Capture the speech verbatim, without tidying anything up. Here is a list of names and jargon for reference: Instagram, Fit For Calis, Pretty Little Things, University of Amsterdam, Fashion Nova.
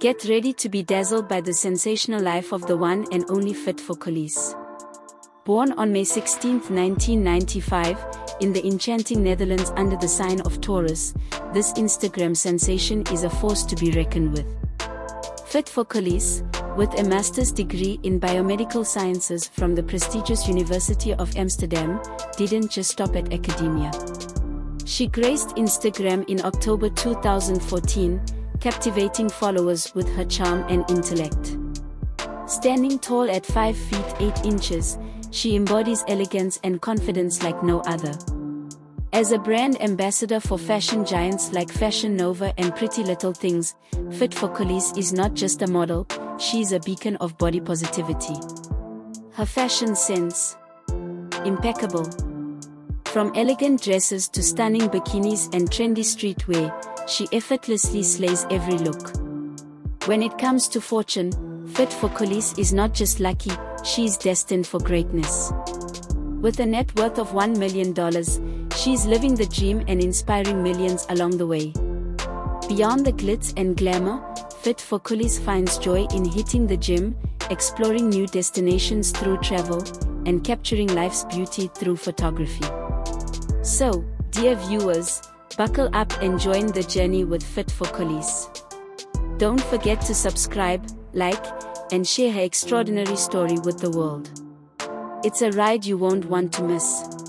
Get ready to be dazzled by the sensational life of the one and only Fit For Calis. Born on May sixteenth nineteen ninety-five, in the enchanting Netherlands under the sign of Taurus, this Instagram sensation is a force to be reckoned with. Fit For Calis, with a master's degree in biomedical sciences from the prestigious University of Amsterdam, didn't just stop at academia. She graced Instagram in October two thousand fourteen, captivating followers with her charm and intellect. Standing tall at five feet eight inches, she embodies elegance and confidence like no other. As a brand ambassador for fashion giants like Fashion Nova and Pretty Little Things, Fit For Calis is not just a model, she's a beacon of body positivity. Her fashion sense, impeccable. From elegant dresses to stunning bikinis and trendy streetwear, she effortlessly slays every look. When it comes to fortune, Fit For Calis is not just lucky, she's destined for greatness. With a net worth of one million dollars, she's living the dream and inspiring millions along the way. Beyond the glitz and glamour, Fit For Calis finds joy in hitting the gym, exploring new destinations through travel, and capturing life's beauty through photography. So, dear viewers, buckle up and join the journey with Fit For Calis. Don't forget to subscribe, like, and share her extraordinary story with the world. It's a ride you won't want to miss.